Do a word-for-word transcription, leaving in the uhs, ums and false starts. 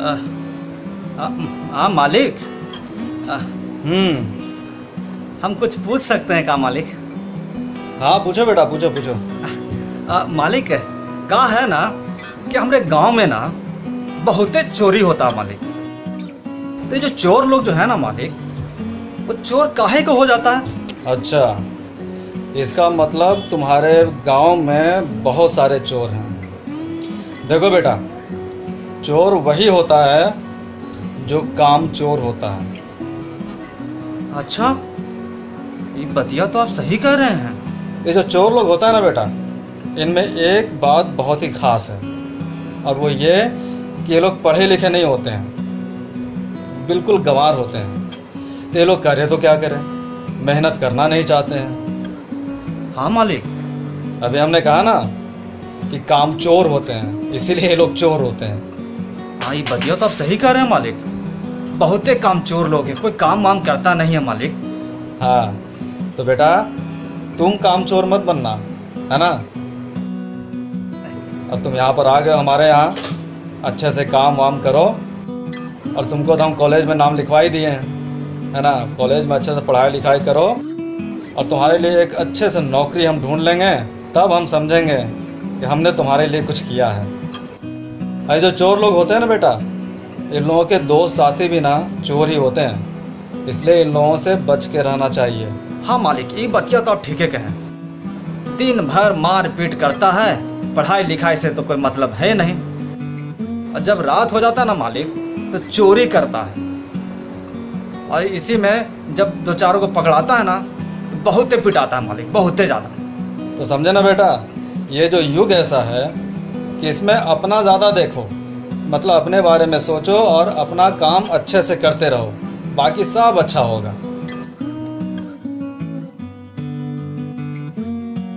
हाँ मालिक, हम्म हम कुछ पूछ सकते हैं क्या मालिक? हाँ पूछो बेटा, पूछो पूछो। आ, मालिक कहा है ना कि हमारे गांव में ना बहुते चोरी होता मालिक। तो जो चोर लोग जो है ना मालिक, वो चोर काहे को हो जाता है? अच्छा, इसका मतलब तुम्हारे गांव में बहुत सारे चोर हैं। देखो बेटा, चोर वही होता है जो काम चोर होता है। अच्छा, ये बतिया तो आप सही कह रहे हैं। ये जो चोर लोग होता है ना बेटा, इनमें एक बात बहुत ही खास है, और वो ये कि ये लोग पढ़े लिखे नहीं होते हैं, बिल्कुल गंवार होते हैं। तो ये लोग करे तो क्या करें, मेहनत करना नहीं चाहते हैं। हाँ मालिक, अभी हमने कहा ना कि काम चोर होते हैं, इसीलिए ये लोग चोर होते हैं। हाँ, ये बतिया तो आप सही कह रहे हैं मालिक। बहुते काम चोर लोग हैं, कोई काम वाम करता नहीं है मालिक। हाँ, तो बेटा तुम काम चोर मत बनना, है ना? अब तुम यहाँ पर आ गए हमारे यहाँ, अच्छे से काम वाम करो। और तुमको तो हम कॉलेज में नाम लिखवा ही दिए हैं, है ना? कॉलेज में अच्छे से पढ़ाई लिखाई करो, और तुम्हारे लिए एक अच्छे से नौकरी हम ढूंढ लेंगे। तब हम समझेंगे कि हमने तुम्हारे लिए कुछ किया है। अरे जो चोर लोग होते हैं ना बेटा, इन लोगों के दोस्त साथी भी ना चोर ही होते हैं, इसलिए इन लोगों से बच के रहना चाहिए। हाँ मालिक, ये बतिया तो आप ठीक है कहें। दिन भर मार पीट करता है, पढ़ाई लिखाई से तो कोई मतलब है नहीं। और जब रात हो जाता है ना मालिक, तो चोरी करता है। और इसी में जब दो चारों को पकड़ाता है ना, तो बहुते पिटाता है मालिक, बहुते ज़्यादा। तो समझे ना बेटा, ये जो युग ऐसा है कि इसमें अपना ज़्यादा देखो, मतलब अपने बारे में सोचो और अपना काम अच्छे से करते रहो, बाकी सब अच्छा होगा।